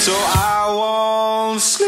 So I won't sleep.